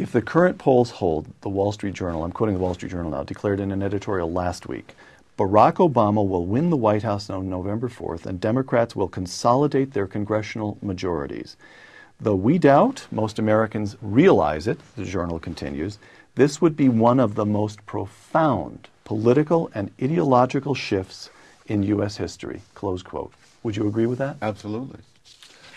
If the current polls hold, the Wall Street Journal, I'm quoting the Wall Street Journal now, declared in an editorial last week, Barack Obama will win the White House on November 4th, and Democrats will consolidate their congressional majorities. Though we doubt, most Americans realize it, the journal continues, this would be one of the most profound political and ideological shifts in U.S. history, close quote. Would you agree with that? Absolutely.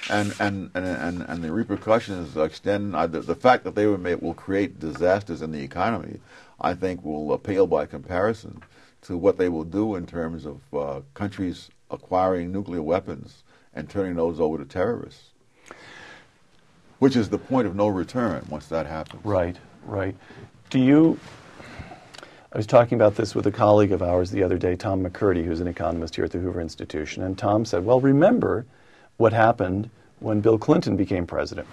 And the repercussions extend, the fact that they were made will create disasters in the economy, I think will pale by comparison to what they will do in terms of countries acquiring nuclear weapons and turning those over to terrorists, which is the point of no return once that happens. Right, right. Do you, I was talking about this with a colleague of ours the other day, Tom McCurdy, who's an economist here at the Hoover Institution, and Tom said, well, remember what happened when Bill Clinton became president.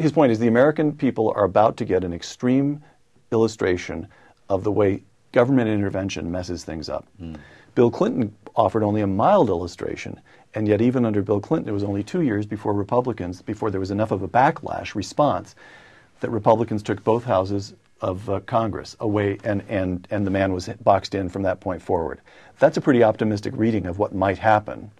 His point is the American people are about to get an extreme illustration of the way government intervention messes things up. Mm. Bill Clinton offered only a mild illustration, and yet even under Bill Clinton, it was only 2 years before Republicans, before there was enough of a backlash response that Republicans took both houses of Congress away, and the man was boxed in from that point forward. That's a pretty optimistic reading of what might happen.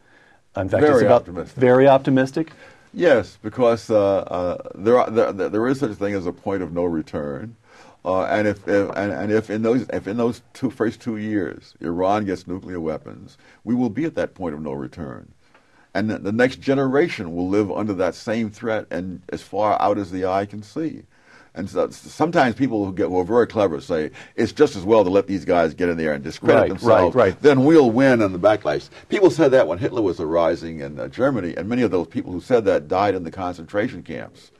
In fact, very optimistic. Very optimistic? Yes, because there is such a thing as a point of no return. And if in those first two years Iran gets nuclear weapons, we will be at that point of no return, and the next generation will live under that same threat and as far out as the eye can see. And so sometimes people who are very clever say it's just as well to let these guys get in there and discredit themselves. Right. Then we'll win in the backlash. People said that when Hitler was arising in Germany, and many of those people who said that died in the concentration camps.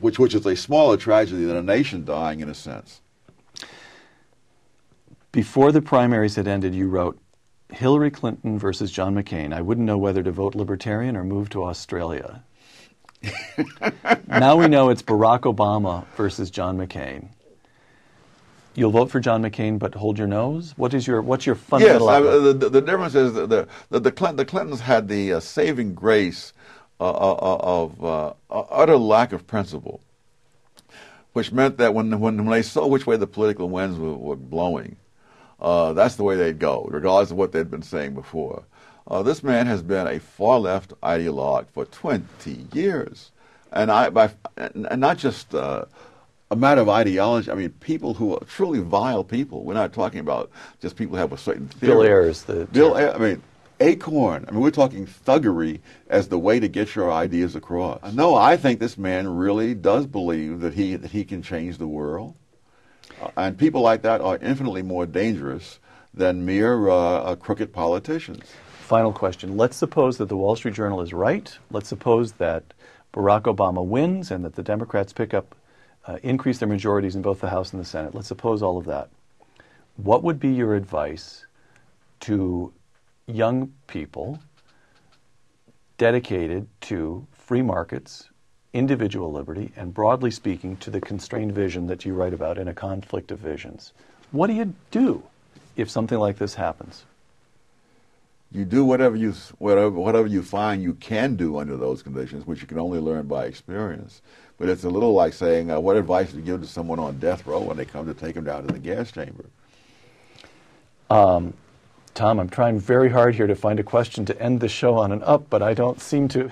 Which is a smaller tragedy than a nation dying, in a sense. Before the primaries had ended, you wrote, Hillary Clinton versus John McCain. I wouldn't know whether to vote Libertarian or move to Australia. Now we know it's Barack Obama versus John McCain. You'll vote for John McCain, but hold your nose? What's your fundamental outlook? Yes, the difference is the Clintons had the saving grace of utter lack of principle, which meant that when they saw which way the political winds were blowing, that's the way they'd go, regardless of what they'd been saying before. This man has been a far-left ideologue for 20 years, and not just a matter of ideology. I mean, people who are truly vile people. We're not talking about just people who have a certain theory. Bill Ayers, ACORN. I mean, we're talking thuggery as the way to get your ideas across. No, I think this man really does believe that he can change the world. And people like that are infinitely more dangerous than mere crooked politicians. Final question. Let's suppose that the Wall Street Journal is right. Let's suppose that Barack Obama wins and that the Democrats increase their majorities in both the House and the Senate. Let's suppose all of that. What would be your advice to young people dedicated to free markets, individual liberty, and broadly speaking to the constrained vision that you write about in A Conflict of Visions? What do you do if something like this happens? You do whatever you find you can do under those conditions, which you can only learn by experience. But it's a little like saying, what advice do you give to someone on death row when they come to take him down to the gas chamber? Tom, I'm trying very hard here to find a question to end the show on and up, but I don't seem to...